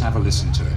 Just have a listen to it.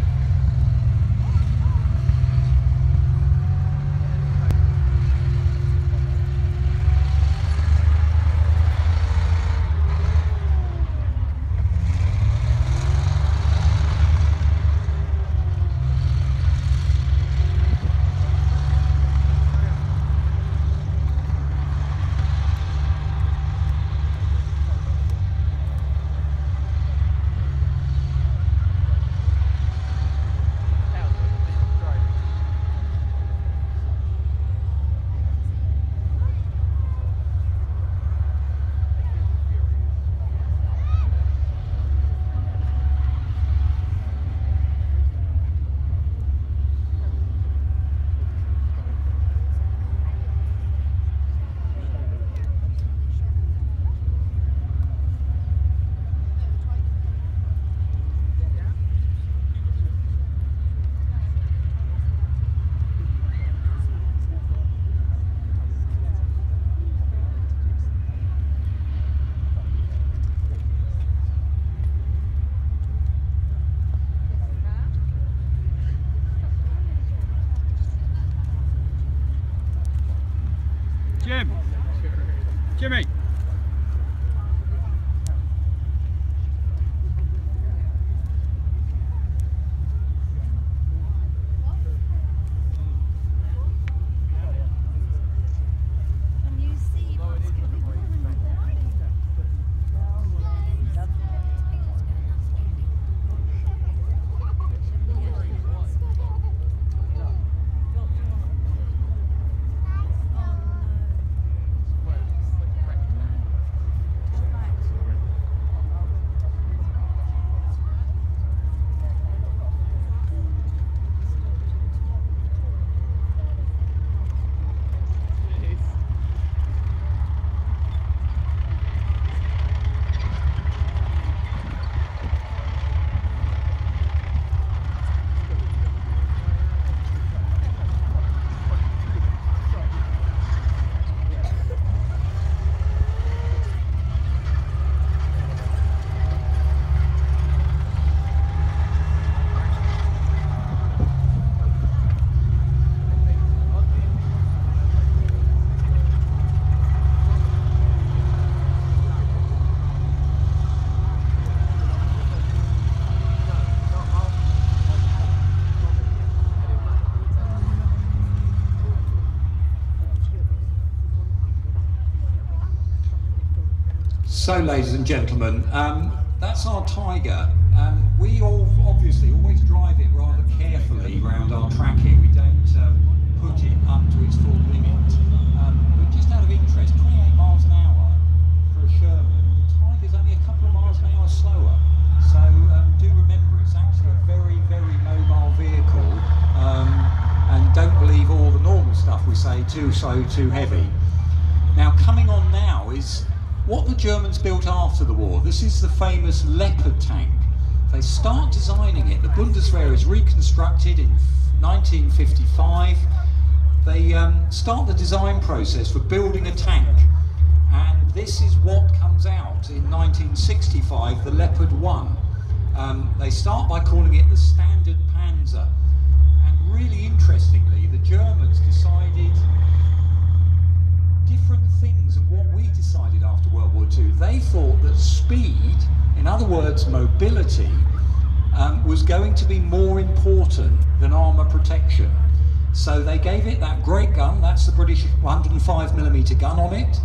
Jimmy! So, ladies and gentlemen, that's our Tiger. We all obviously always drive it rather carefully round our track here. We don't put it up to its full limit. But just out of interest, 28 miles an hour for a Sherman, the Tiger's only a couple of miles an hour slower. So do remember, it's actually a very, very mobile vehicle. And don't believe all the normal stuff we say, too slow, too heavy. Now, coming on now is what the Germans built after the war. This is the famous Leopard tank. They start designing it. The Bundeswehr is reconstructed in 1955. They start the design process for building a tank. And this is what comes out in 1965, the Leopard 1. They start by calling it the standard Panzer. And really interestingly, the Germans decided different things and what we decided after World War II. They thought that speed, in other words mobility, was going to be more important than armour protection. So they gave it that great gun, that's the British 105mm gun on it.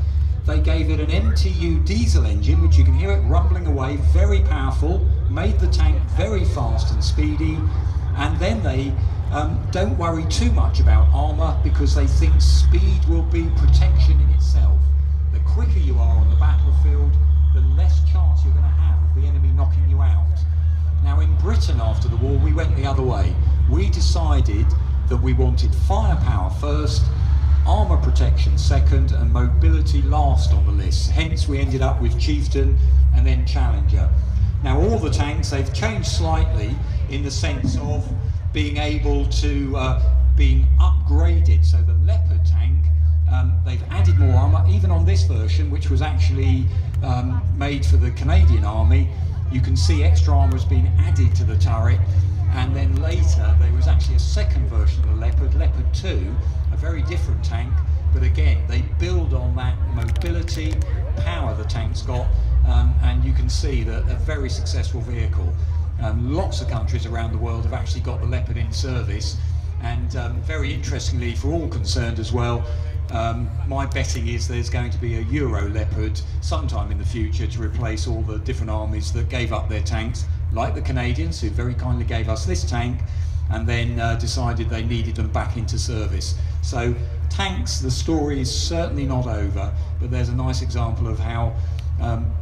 They gave it an MTU diesel engine, which you can hear it rumbling away, very powerful, made the tank very fast and speedy, and then they don't worry too much about armour because they think speed will be protection in itself. The quicker you are on the battlefield, the less chance you're going to have of the enemy knocking you out. Now in Britain after the war we went the other way. We decided that we wanted firepower first, armour protection second and mobility last on the list. Hence we ended up with Chieftain and then Challenger. Now all the tanks, they've changed slightly in the sense of being able to being upgraded. So the Leopard tank, they've added more armour, even on this version, which was actually made for the Canadian Army. you can see extra armour has been added to the turret, and then later there was actually a second version of the Leopard, Leopard 2, a very different tank, but again they build on that mobility, power the tank's got, and you can see that a very successful vehicle. Lots of countries around the world have actually got the Leopard in service, and very interestingly for all concerned as well, my betting is there's going to be a Euro Leopard sometime in the future to replace all the different armies that gave up their tanks, like the Canadians, who very kindly gave us this tank and then decided they needed them back into service. So tanks, the story is certainly not over, but there's a nice example of how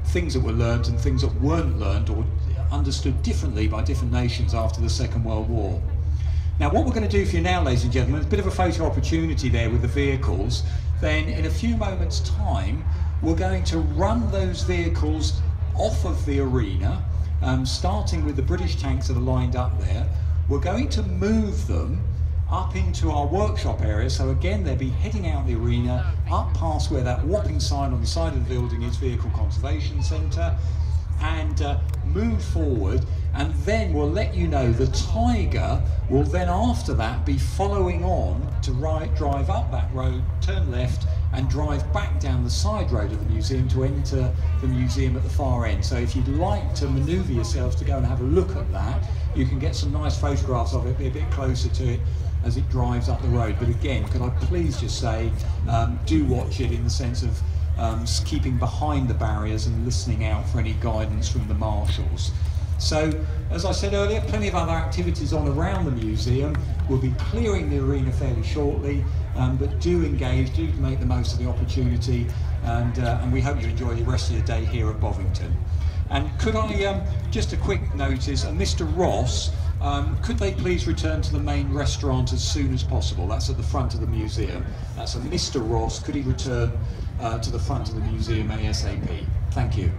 things that were learned and things that weren't learned or understood differently by different nations after the Second World War. Now what we're going to do for you now, ladies and gentlemen, is a bit of a photo opportunity there with the vehicles. Then in a few moments time we're going to run those vehicles off of the arena, starting with the British tanks that are lined up there. We're going to move them up into our workshop area, so again they'll be heading out the arena up past where that whopping sign on the side of the building is, Vehicle Conservation Centre, and move forward, and then we'll let you know the Tiger will then after that be following on to right, drive up that road, turn left and drive back down the side road of the museum to enter the museum at the far end. So if you'd like to manoeuvre yourselves to go and have a look at that, you can get some nice photographs of it, be a bit closer to it as it drives up the road. But again, could I please just say, do watch it in the sense of keeping behind the barriers and listening out for any guidance from the marshals. So, as I said earlier, plenty of other activities on around the museum. We'll be clearing the arena fairly shortly, but do engage, do make the most of the opportunity, and we hope you enjoy the rest of your day here at Bovington. And could I, just a quick notice, and Mr. Ross, could they please return to the main restaurant as soon as possible? That's at the front of the museum. That's a Mr. Ross. Could he return to the front of the museum ASAP? Thank you.